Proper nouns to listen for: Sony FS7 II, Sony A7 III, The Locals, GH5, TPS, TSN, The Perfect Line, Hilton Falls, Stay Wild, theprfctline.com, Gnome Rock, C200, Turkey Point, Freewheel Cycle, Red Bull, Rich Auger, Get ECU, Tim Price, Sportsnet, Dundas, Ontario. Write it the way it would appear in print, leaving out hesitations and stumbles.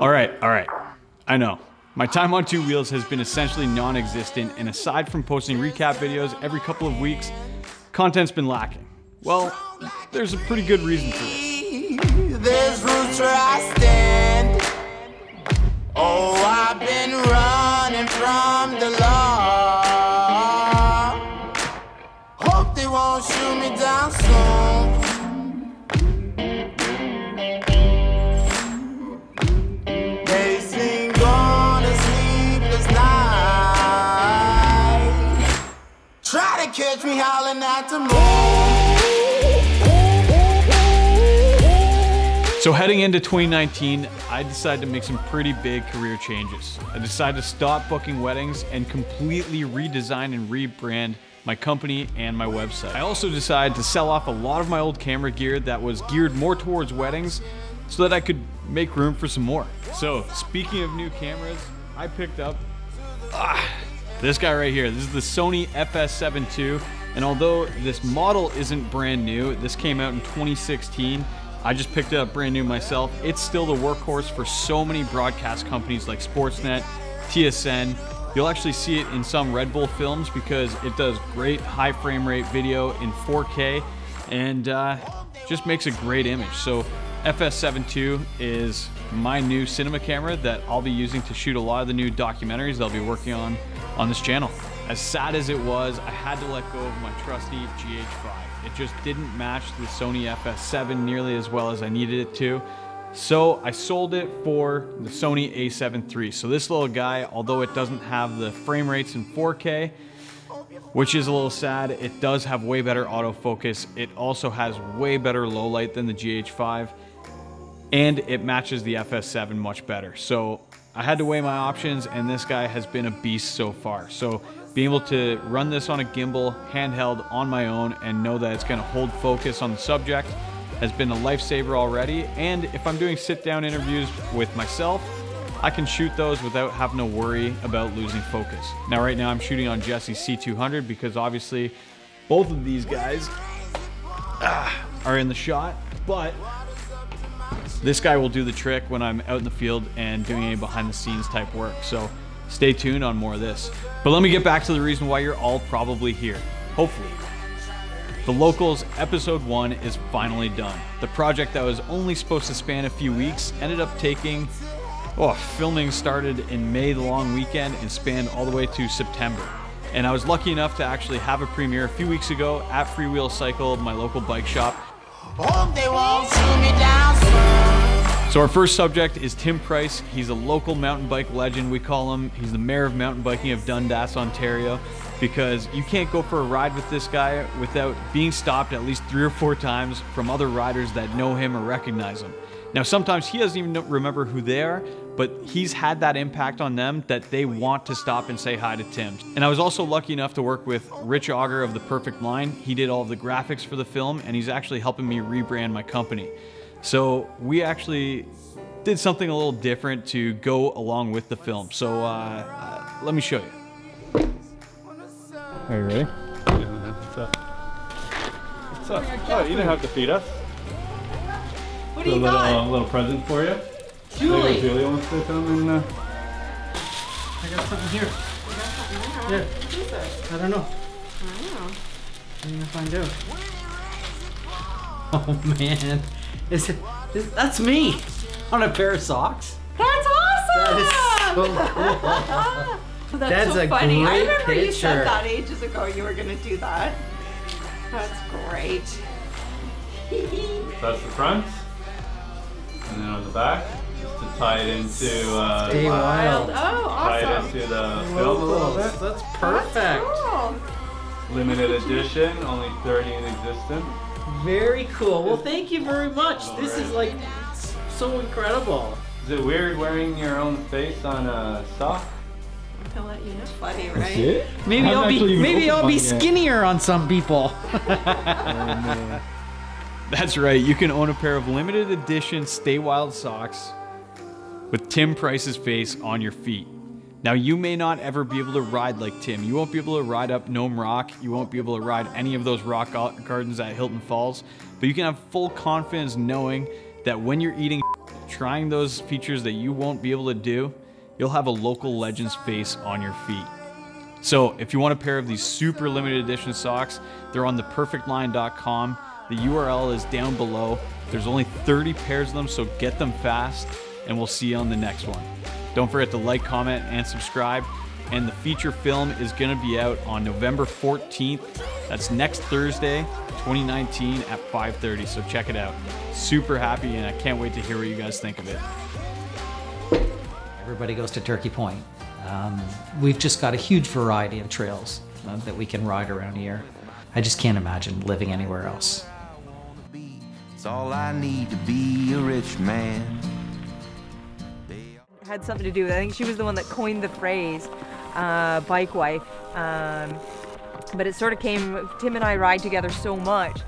All right. I know. My time on two wheels has been essentially non-existent, and aside from posting recap videos every couple of weeks, content's been lacking. Well, there's a pretty good reason for it. There's roots where I stand. Oh, I've been running from the law. Hope they won't shoot me down soon. Catch me howling at the moon. So heading into 2019, I decided to make some pretty big career changes. I decided to stop booking weddings and completely redesign and rebrand my company and my website. I also decided to sell off a lot of my old camera gear that was geared more towards weddings so that I could make room for some more. So speaking of new cameras, I picked up this guy right here. This is the Sony FS7 II, and although this model isn't brand new, this came out in 2016, I just picked it up brand new myself. It's still the workhorse for so many broadcast companies like Sportsnet, TSN. You'll actually see it in some Red Bull films because it does great high frame rate video in 4K and just makes a great image. So FS7 II is my new cinema camera that I'll be using to shoot a lot of the new documentaries that I'll be working on this channel. As sad as it was, I had to let go of my trusty GH5. It just didn't match the Sony FS7 nearly as well as I needed it to. So I sold it for the Sony A7 III. So this little guy, although it doesn't have the frame rates in 4K, which is a little sad, it does have way better autofocus. It also has way better low light than the GH5, and it matches the FS7 much better. So I had to weigh my options, and this guy has been a beast so far. So being able to run this on a gimbal, handheld on my own, and know that it's gonna hold focus on the subject has been a lifesaver already. And if I'm doing sit-down interviews with myself, I can shoot those without having to worry about losing focus. Now, right now I'm shooting on Jesse's C200 because obviously both of these guys are in the shot, but this guy will do the trick when I'm out in the field and doing any behind the scenes type work. So stay tuned on more of this. But let me get back to the reason why you're all probably here, hopefully. The Locals episode 1 is finally done. The project that was only supposed to span a few weeks ended up taking filming started in May, the long weekend, and spanned all the way to September. And I was lucky enough to actually have a premiere a few weeks ago at Freewheel Cycle, my local bike shop. So our first subject is Tim Price. He's a local mountain bike legend, we call him. He's the mayor of mountain biking of Dundas, Ontario, because you can't go for a ride with this guy without being stopped at least 3 or 4 times from other riders that know him or recognize him. Now, sometimes he doesn't even remember who they are, but he's had that impact on them that they want to stop and say hi to Tim. And I was also lucky enough to work with Rich Auger of The Perfect Line. He did all of the graphics for the film, and he's actually helping me rebrand my company. So we actually did something a little different to go along with the film. So let me show you. Are you ready? Yeah, what's up? Oh, you didn't have to feed us. What do you got? A little present for you. Julie wants to come and I got something here. You got something there? Yeah. What is it? I don't know. I'm gonna find out. Oh man, that's me on a pair of socks. That's awesome. That is so cool. That's so funny. I remember you said that ages ago. You were gonna do that. That's great. That's the front. And then on the back, just to tie it into Stay Wild. Oh, awesome. Tie it into the film a little bit. That's perfect. That's cool. Limited edition, only 30 in existence. Very cool. Well, thank you very much. This is like so incredible. Is it weird wearing your own face on a sock? I'll let you know. It's funny, right? It? Maybe I'll be skinnier on some people. Oh, that's right, you can own a pair of limited edition Stay Wild socks with Tim Price's face on your feet. Now, you may not ever be able to ride like Tim. You won't be able to ride up Gnome Rock. You won't be able to ride any of those rock gardens at Hilton Falls, but you can have full confidence knowing that when you're eating, trying those features that you won't be able to do, you'll have a local legend's face on your feet. So if you want a pair of these super limited edition socks, they're on theprfctline.com. The URL is down below. There's only 30 pairs of them, so get them fast, and we'll see you on the next one. Don't forget to like, comment, and subscribe. And the feature film is going to be out on November 14th. That's next Thursday, 2019 at 5:30. So check it out. Super happy, and I can't wait to hear what you guys think of it. Everybody goes to Turkey Point. We've just got a huge variety of trails that we can ride around here. I just can't imagine living anywhere else. It's all I need to be a rich man. It had something to do with it. I think she was the one that coined the phrase bike wife. But it sort of came, Tim and I ride together so much